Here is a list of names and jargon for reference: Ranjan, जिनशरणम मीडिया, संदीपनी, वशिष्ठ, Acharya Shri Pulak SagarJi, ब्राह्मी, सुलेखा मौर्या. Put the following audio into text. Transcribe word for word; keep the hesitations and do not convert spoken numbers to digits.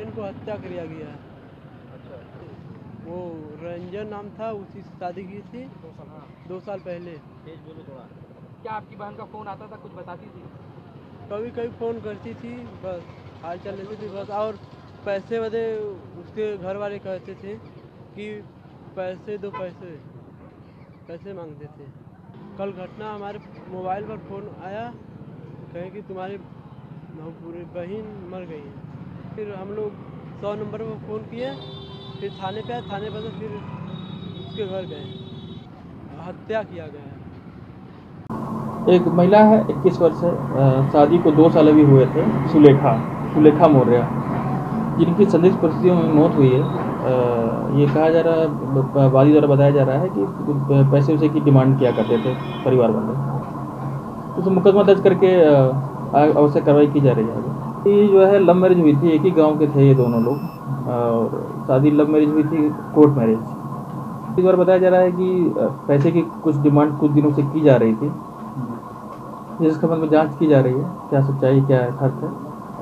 बहन को हत्या किया गया। अच्छा। वो रंजन नाम था, उसी से शादी की थी दो साल दो साल पहले। बोलो थोड़ा, क्या आपकी बहन का फ़ोन आता था, कुछ बताती थी? कभी कभी फ़ोन करती थी, बस हाल चाल लेती थी बस। और पैसे वैसे उसके घर वाले कहते थे कि पैसे दो, पैसे पैसे मांगते थे। कल घटना हमारे मोबाइल पर फ़ोन आया, कहें कि तुम्हारी पूरी बहन मर गई है। फिर हम लोग सौ नंबर पर फ़ोन किए, फिर थाने पे आए, थाने पर फिर उसके घर गए, हत्या किया गया। एक महिला है, इक्कीस वर्ष है, शादी को दो साल अभी हुए थे, सुलेखा सुलेखा मौर्या, जिनकी संदिग्ध परिस्थितियों में मौत हुई है। आ, ये कहा जा रहा है, वादी द्वारा बताया जा रहा है कि पैसे उसे की डिमांड किया करते थे परिवार वाले। उसे तो मुकदमा दर्ज करके आवश्यक कार्रवाई की जा रही है। ये जो है लव मैरिज हुई थी, एक ही गाँव के थे ये दोनों लोग, और शादी लव मैरिज हुई थी, कोर्ट मैरिज। इस बार बताया जा रहा है कि पैसे की कुछ डिमांड कुछ दिनों से की जा रही थी, जिसके संबंध में जांच की जा रही है, क्या सच्चाई क्या है, अर्थ है।